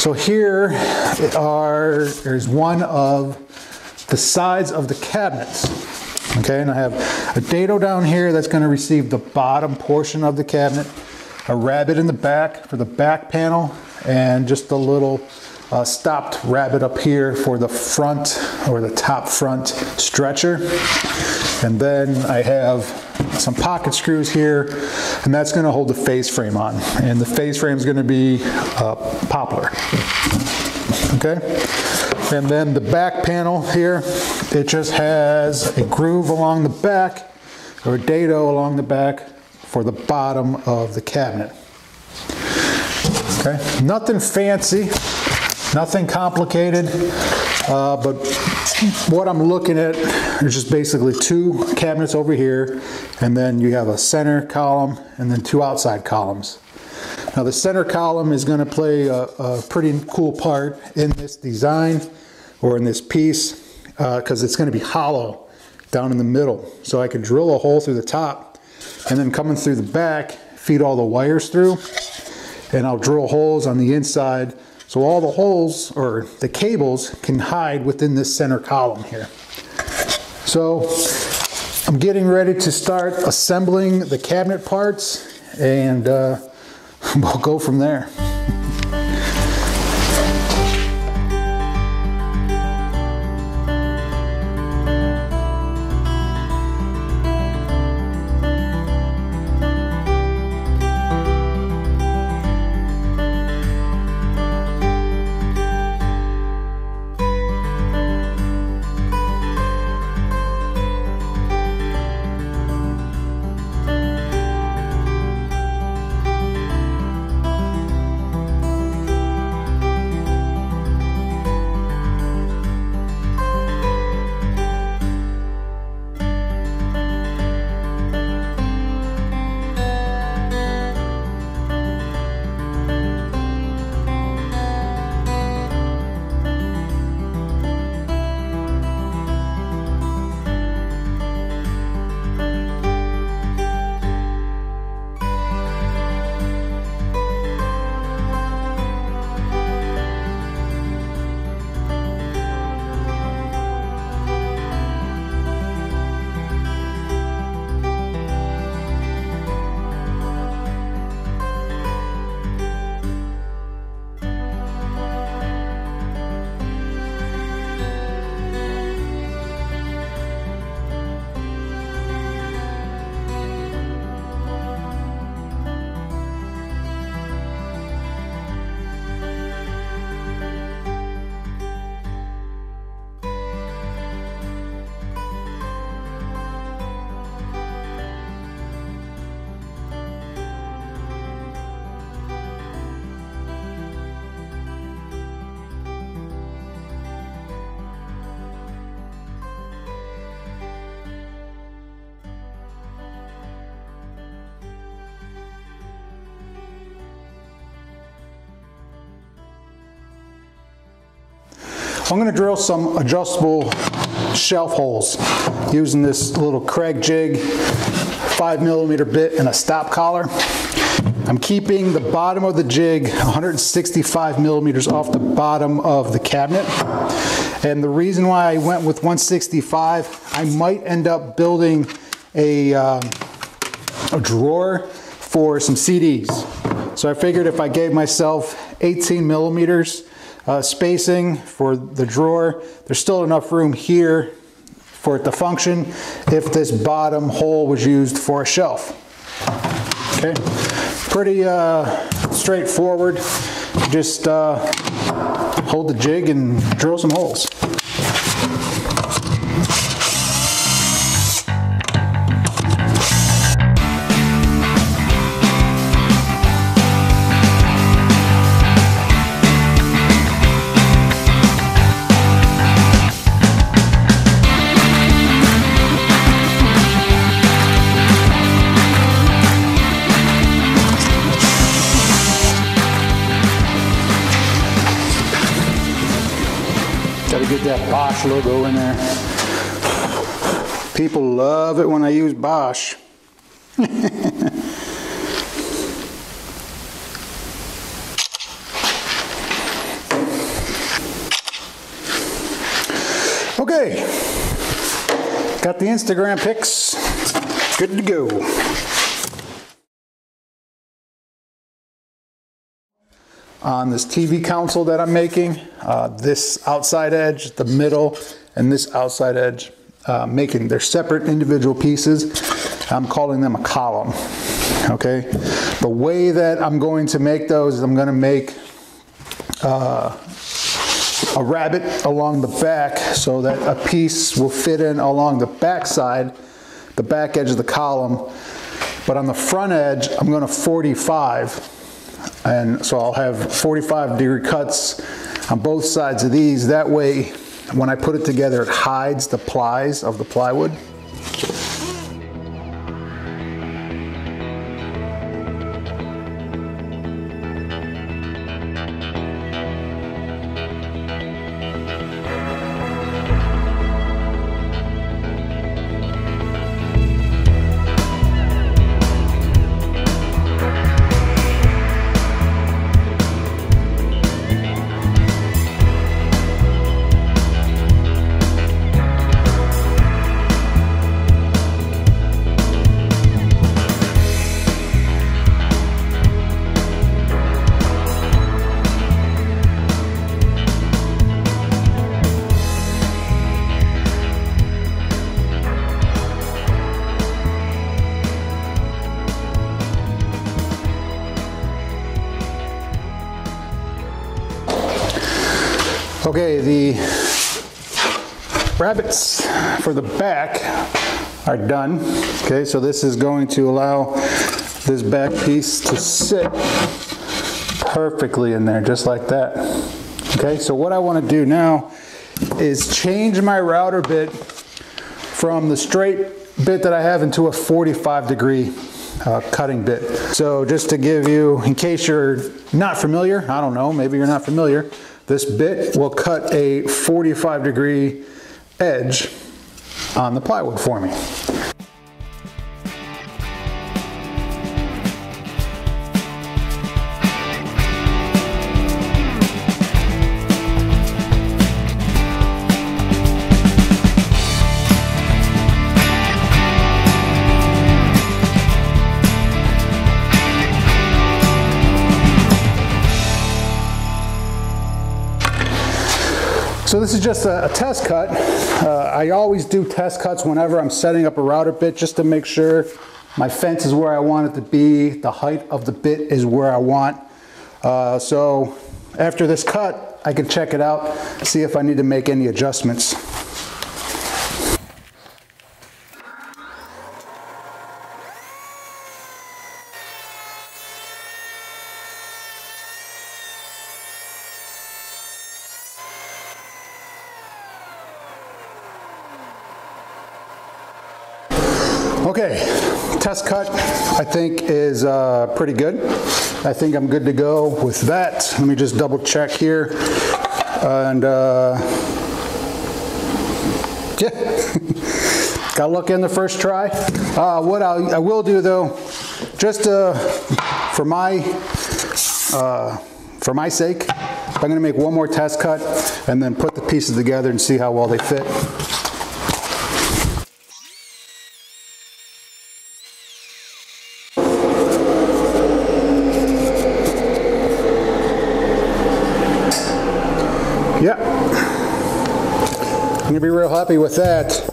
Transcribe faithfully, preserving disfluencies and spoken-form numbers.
So here are, here's one of the sides of the cabinets. Okay, and I have a dado down here that's going to receive the bottom portion of the cabinet, a rabbet in the back for the back panel, and just a little uh, stopped rabbit up here for the front or the top front stretcher. And then I have some pocket screws here, and that's going to hold the face frame on. And the face frame is going to be uh, poplar. Okay? And then the back panel here, it just has a groove along the back, or a dado along the back for the bottom of the cabinet. Okay, nothing fancy, nothing complicated, uh, but what I'm looking at is just basically two cabinets over here, and then you have a center column and then two outside columns. Now the center column is going to play a, a pretty cool part in this design or in this piece, because uh, it's going to be hollow down in the middle. So I could drill a hole through the top and then coming through the back, feed all the wires through, and I'll drill holes on the inside so all the holes or the cables can hide within this center column here. So I'm getting ready to start assembling the cabinet parts, and uh, we'll go from there. I'm going to drill some adjustable shelf holes using this little Craig jig, five millimeter bit, and a stop collar. I'm keeping the bottom of the jig one hundred sixty-five millimeters off the bottom of the cabinet. And the reason why I went with one sixty-five, I might end up building a, um, a drawer for some C Ds. So I figured if I gave myself eighteen millimeters Uh, spacing for the drawer, there's still enough room here for it to function if this bottom hole was used for a shelf. Okay, pretty uh, straightforward. Just uh, hold the jig and drill some holes. Get that Bosch logo in there. People love it when I use Bosch. Okay, got the Instagram pics, good to go. On this T V console that I'm making, uh, this outside edge, the middle, and this outside edge, uh, making their separate individual pieces, I'm calling them a column, okay? The way that I'm going to make those is I'm gonna make uh, a rabbet along the back so that a piece will fit in along the back side, the back edge of the column, but on the front edge, I'm gonna forty-five. And so I'll have forty-five degree cuts on both sides of these. That way, when I put it together, it hides the plies of the plywood. Okay, the rabbets for the back are done. Okay, so this is going to allow this back piece to sit perfectly in there, just like that. Okay, so what I want to do now is change my router bit from the straight bit that I have into a forty-five degree uh, cutting bit. So just to give you, in case you're not familiar, I don't know, maybe you're not familiar, this bit will cut a forty-five degree edge on the plywood for me. So this is just a, a test cut. Uh, I always do test cuts whenever I'm setting up a router bit just to make sure my fence is where I want it to be, the height of the bit is where I want. Uh, so after this cut, I can check it out, see if I need to make any adjustments. Okay, test cut I think is uh, pretty good. I think I'm good to go with that. Let me just double check here. And uh, yeah, got lucky in the first try. Uh, what I'll, I will do though, just uh, for my, uh, for my sake, I'm gonna make one more test cut and then put the pieces together and see how well they fit. Yeah, I'm gonna be real happy with that.